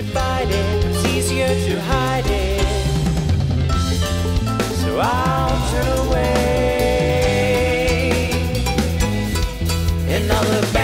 goodbye it, it's easier to hide it, so I'll turn away and I'll look back.